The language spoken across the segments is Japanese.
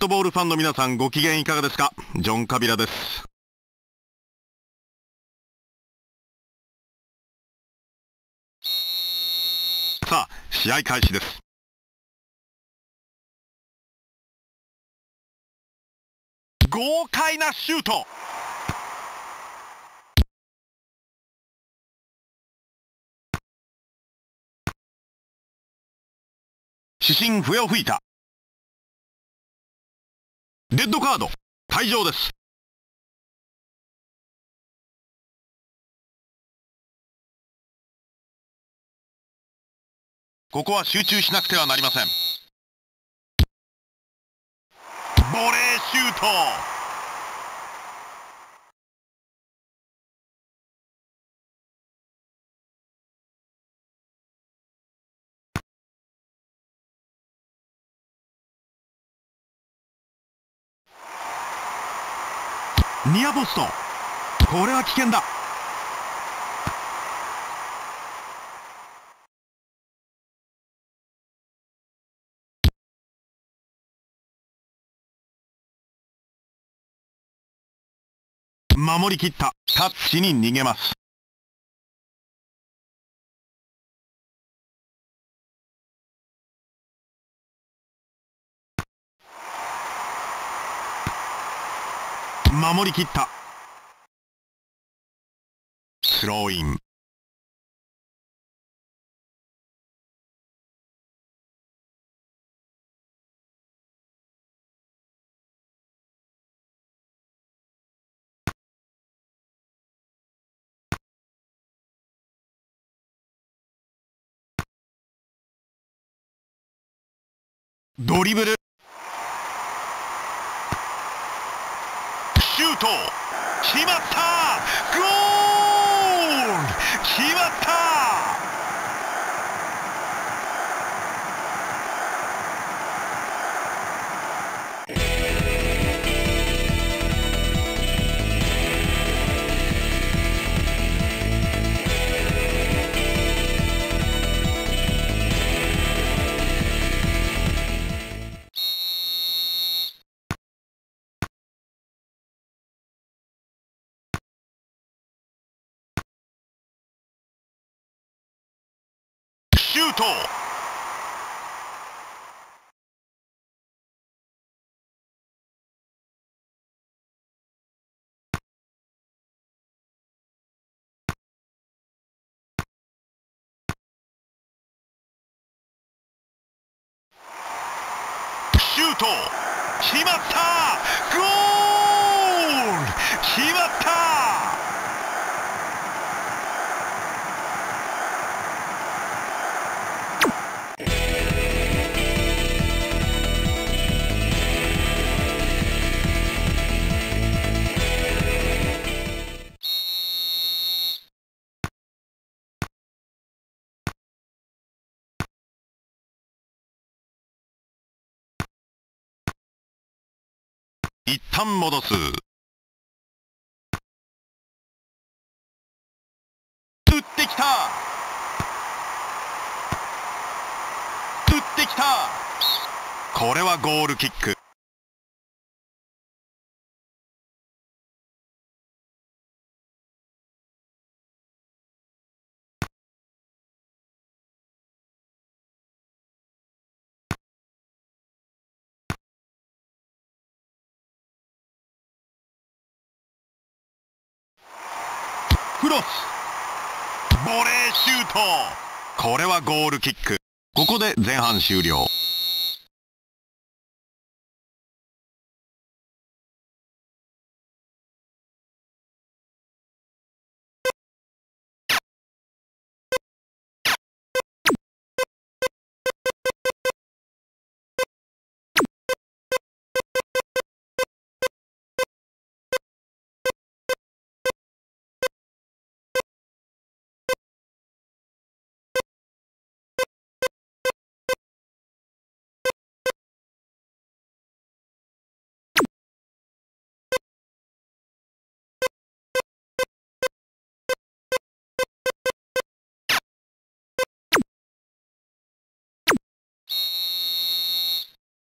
トボールファンの皆さんご機嫌いかがですか？ジョン・カビラです。さあ、試合開始です。豪快なシュート。主審笛を吹いた。レッドカード退場です。ここは集中しなくてはなりません。ボレーシュート。ニアポスト。これは危険だ。守り切った。タッチに逃げます。守り切った。スローイン。ドリブル。シュート。決まった。ゴール。決まったシュート。シュート。決まった。ゴール。決まった。一旦戻す。打ってきた。打ってきた。これはゴールキック。クロス。ボレーシュート。これはゴールキック。ここで前半終了。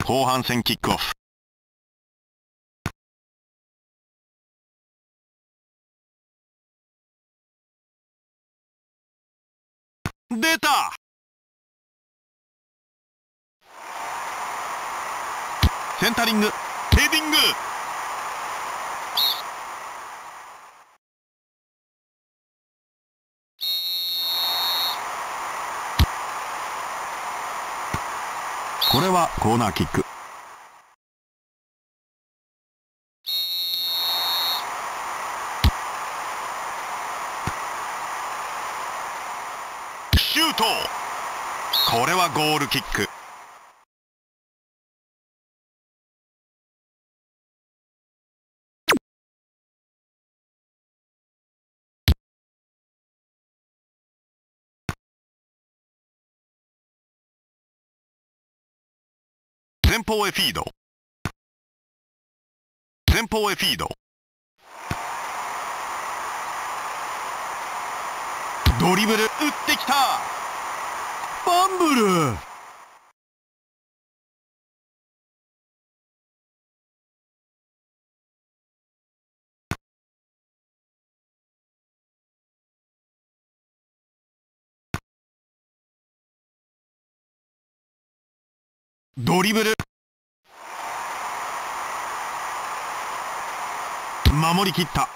後半戦キックオフ。出た。センタリング、ヘディング。これはコーナーキック。シュート。これはゴールキック。前方へフィード。前方へフィード。ドリブル打ってきた。ファンブル。ドリブル。守り切った。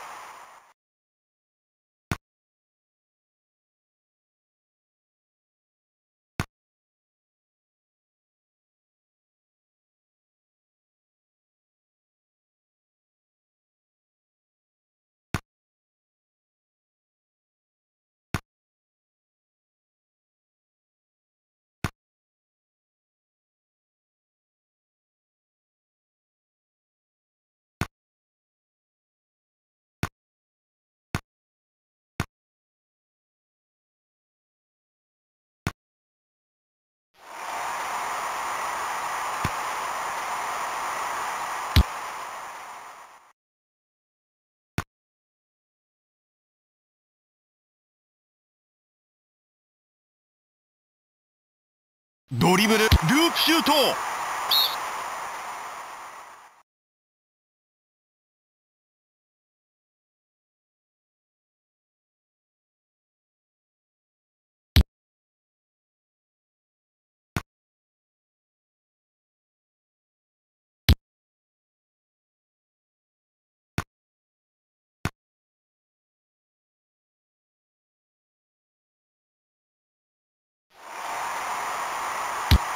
ドリブル、ループシュート。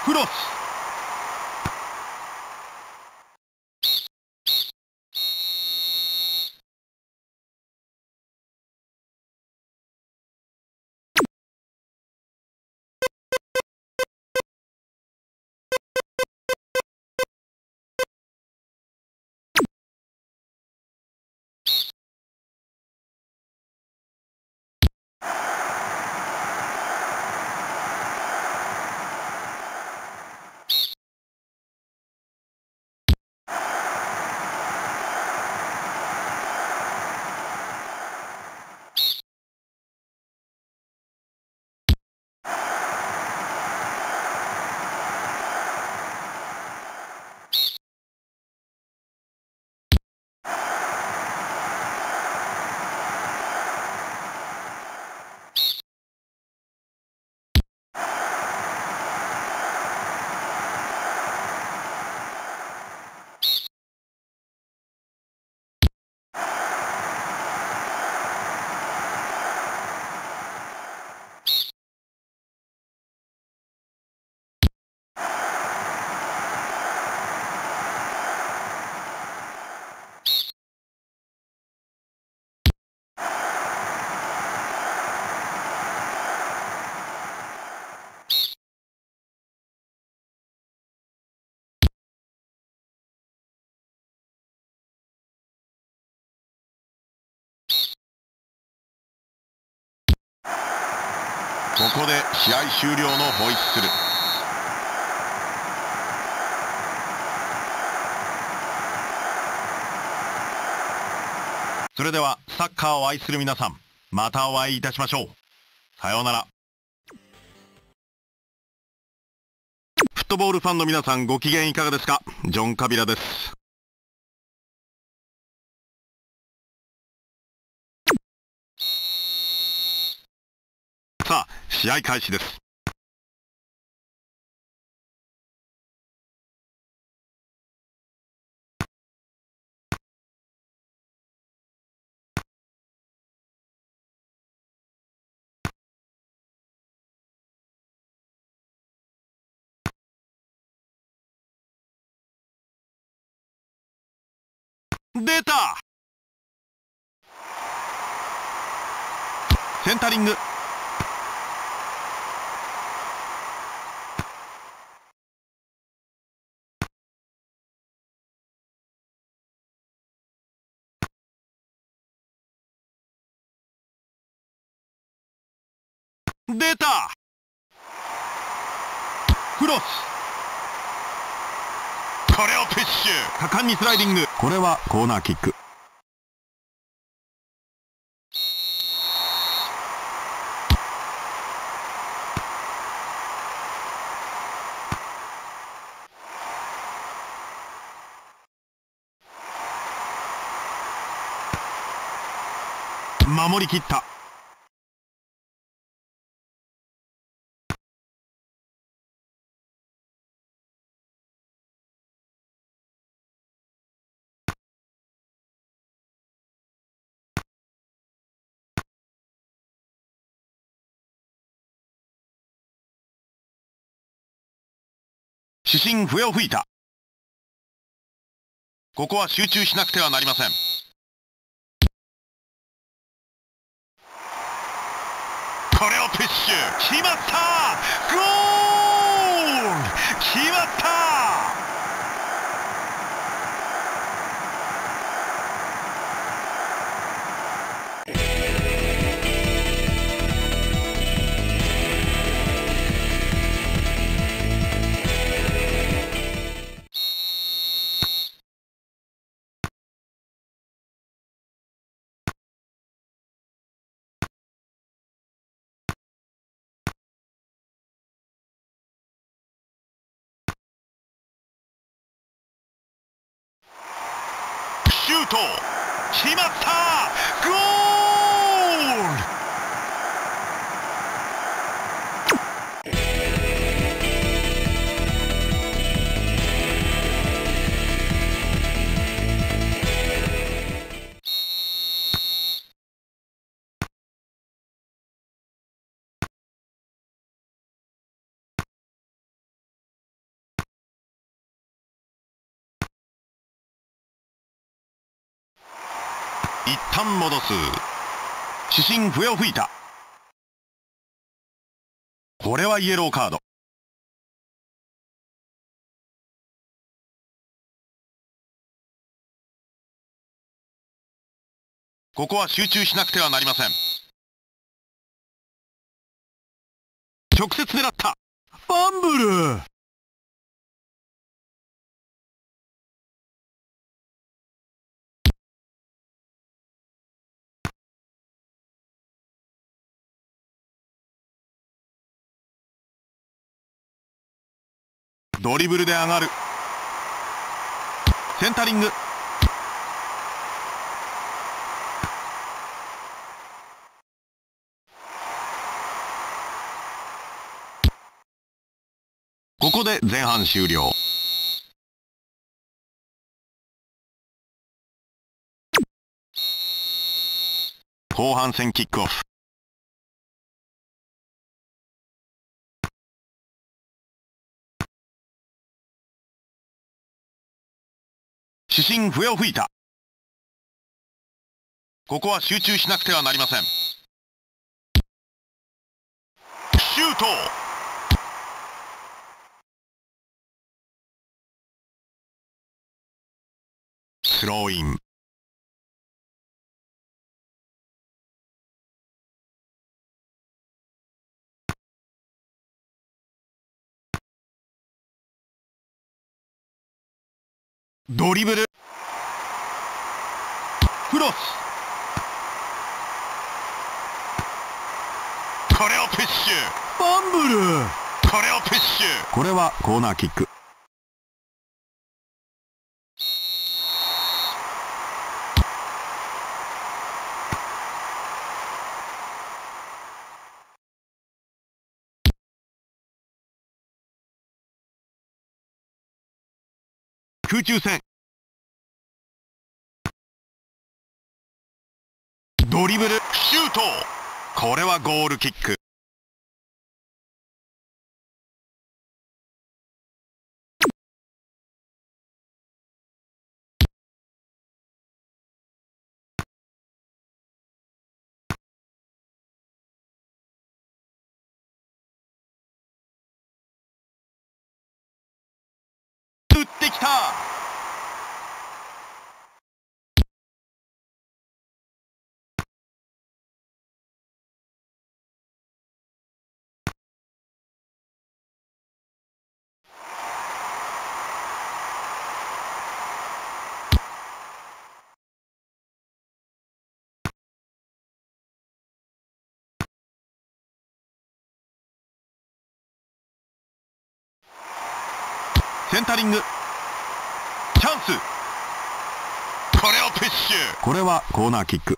クロス。ここで試合終了のホイッスル。それではサッカーを愛する皆さん、またお会いいたしましょう。さようなら。フットボールファンの皆さん、ご機嫌いかがですか？ジョン・カビラです。さあ、試合開始です。出た！センタリング。出た！クロス。これをプッシュ、果敢にスライディング。これはコーナーキック。守り切った。主審笛を吹いた。ここは集中しなくてはなりません。これをプッシュ、決まった！ゴール！決まったシュート、決まった！ゴール！一旦戻す。主審笛を吹いた。これはイエローカード。ここは集中しなくてはなりません。直接狙った。ファンブル。ドリブルで上がる。センタリング。ここで前半終了。後半戦キックオフ。主審笛を吹いた。ここは集中しなくてはなりません。シュート。スローイン。ドリブル。クロス。これをプッシュ。ファンブル。これをプッシュ。これはコーナーキック。空中戦、ドリブル、シュート、これはゴールキック。打ってきた。センタリング、チャンス、これをプッシュ、これはコーナーキック。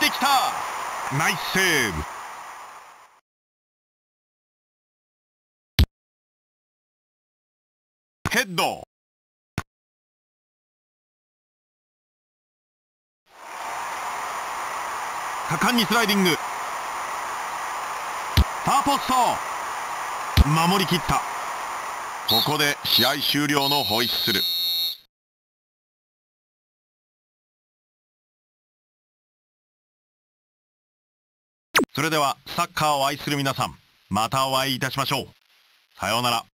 できた、ナイスセーブ。ヘッド、果敢にスライディング、ターポスト、守り切った。ここで試合終了のホイッスル。それではサッカーを愛する皆さん、またお会いいたしましょう。さようなら。